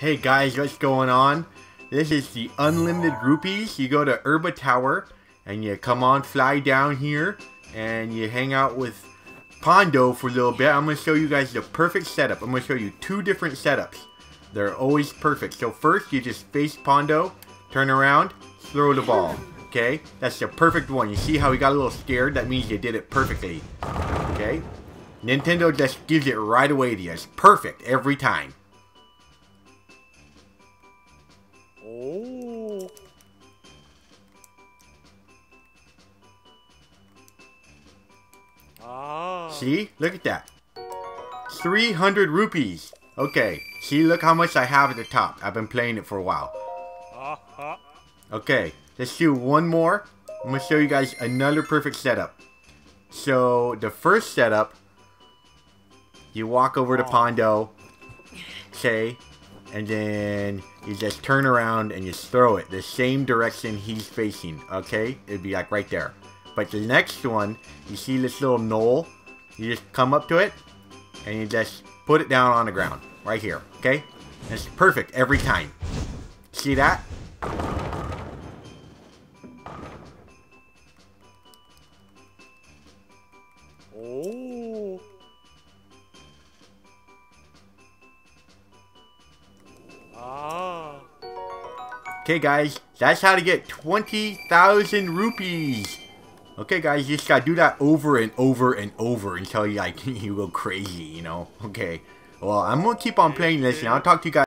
Hey guys, what's going on? This is the Unlimited Rupees. You go to Urba Tower and you come on, fly down here and you hang out with Pondo for a little bit. I'm going to show you guys the perfect setup. I'm going to show you two different setups. They're always perfect. So first you just face Pondo, turn around, throw the ball. Okay, that's the perfect one. You see how he got a little scared? That means you did it perfectly. Okay, Nintendo just gives it right away to you. It's perfect every time. Oh. Ah. See? Look at that. 300 rupees. Okay, see, look how much I have at the top. I've been playing it for a while. Okay, let's do one more. I'm going to show you guys another perfect setup. So, the first setup, you walk over to Pondo, okay, and then you just turn around and you throw it the same direction he's facing, okay? It'd be like right there. But the next one, you see this little knoll? You just come up to it and you just put it down on the ground, right here, okay? And it's perfect every time. See that? Okay guys, that's how to get 20,000 rupees. Okay guys, you just gotta do that over and over and over until you go crazy, you know? Okay, well I'm gonna keep on playing this and I'll talk to you guys.